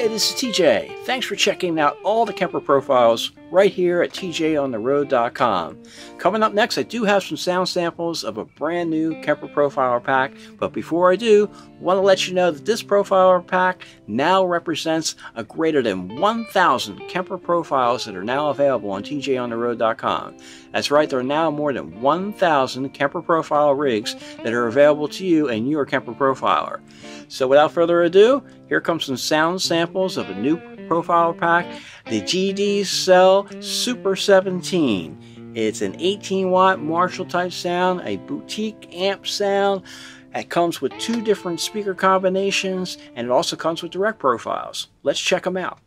Hey, this is TJ. Thanks for checking out all the Kemper profiles right here at TJOnTheRoad.com. Coming up next, I do have some sound samples of a brand new Kemper Profiler pack, but before I do, I want to let you know that this Profiler pack now represents a greater than 1,000 Kemper profiles that are now available on TJOnTheRoad.com. That's right, there are now more than 1,000 Kemper Profiler rigs that are available to you and your Kemper Profiler. So without further ado, here comes some sound samples of a new Profiler pack, the Goodsell Super 17. It's an 18-watt Marshall type sound, a boutique amp sound. It comes with two different speaker combinations, and it also comes with direct profiles. Let's check them out.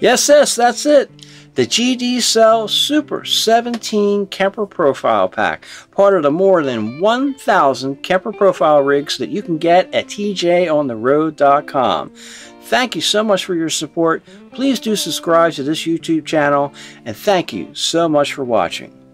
Yes, that's it. The Goodsell Super 17 Kemper Profile Pack, part of the more than 1,000 Kemper Profile rigs that you can get at TJOnTheRoad.com. Thank you so much for your support. Please do subscribe to this YouTube channel, and thank you so much for watching.